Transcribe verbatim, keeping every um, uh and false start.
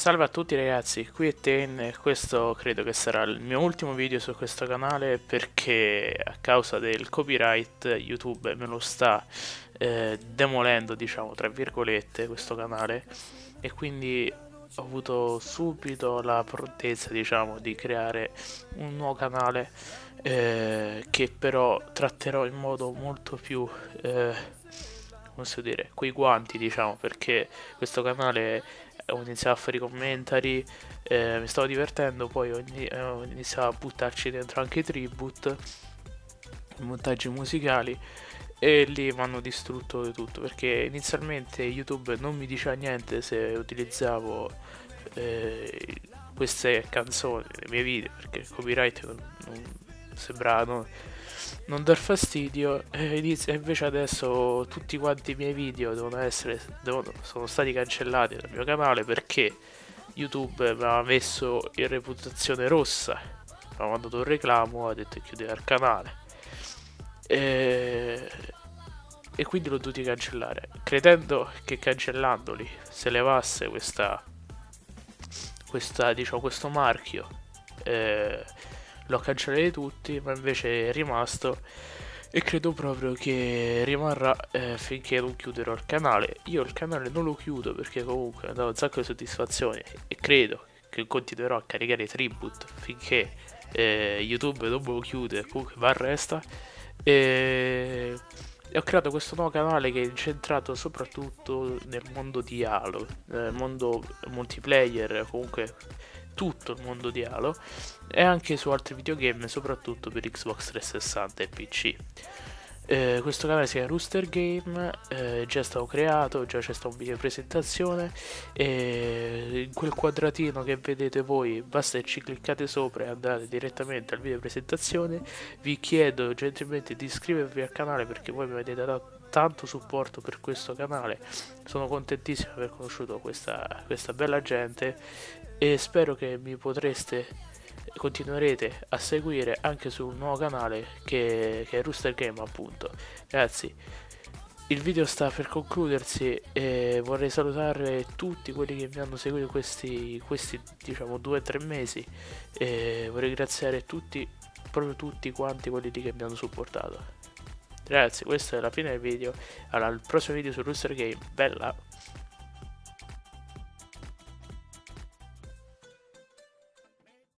Salve a tutti ragazzi, qui è Ten e questo credo che sarà il mio ultimo video su questo canale perché a causa del copyright YouTube me lo sta eh, demolendo, diciamo, tra virgolette, questo canale, e quindi ho avuto subito la prontezza, diciamo, di creare un nuovo canale eh, che però tratterò in modo molto più... Eh, come si può dire, coi guanti, diciamo, perché questo canale ho iniziato a fare i commentari, eh, mi stavo divertendo, poi ho, in ho iniziato a buttarci dentro anche i tribute, i montaggi musicali, e lì mi hanno distrutto di tutto perché inizialmente YouTube non mi diceva niente se utilizzavo eh, queste canzoni nei miei video perché il copyright non, non sembrava non, non dar fastidio, e inizio, invece adesso tutti quanti i miei video devono essere, devono, sono stati cancellati dal mio canale perché YouTube mi ha messo in reputazione rossa, mi ha mandato un reclamo, ha detto chiudere il canale e, e quindi l'ho dovuto cancellare, credendo che cancellandoli se levasse questa, questa diciamo, questo marchio. eh, L'ho cancellato tutti, ma invece è rimasto e credo proprio che rimarrà eh, finché non chiuderò il canale. Io il canale non lo chiudo perché comunque mi ha dato un sacco di soddisfazione e credo che continuerò a caricare i tribute finché eh, YouTube non lo chiude, comunque va resta. E... e ho creato questo nuovo canale che è incentrato soprattutto nel mondo di Halo, nel mondo multiplayer, comunque tutto il mondo di Halo, e anche su altri videogame, soprattutto per Xbox trecentosessanta e P C. Eh, questo canale si chiama Rooster Game, eh, già è stato creato, già c'è stato un video di presentazione, e in quel quadratino che vedete voi basta che ci cliccate sopra e andate direttamente al video di presentazione. Vi chiedo gentilmente di iscrivervi al canale perché voi mi avete dato tanto supporto per questo canale, sono contentissimo di aver conosciuto questa, questa bella gente, e spero che mi potreste, continuerete a seguire anche sul nuovo canale che, che è Rooster Game, appunto. Ragazzi, il video sta per concludersi e vorrei salutare tutti quelli che mi hanno seguito questi, questi diciamo due o tre mesi, e vorrei ringraziare tutti, proprio tutti quanti quelli che mi hanno supportato. Ragazzi, questa è la fine del video, allora al prossimo video su Rooster Game, bella!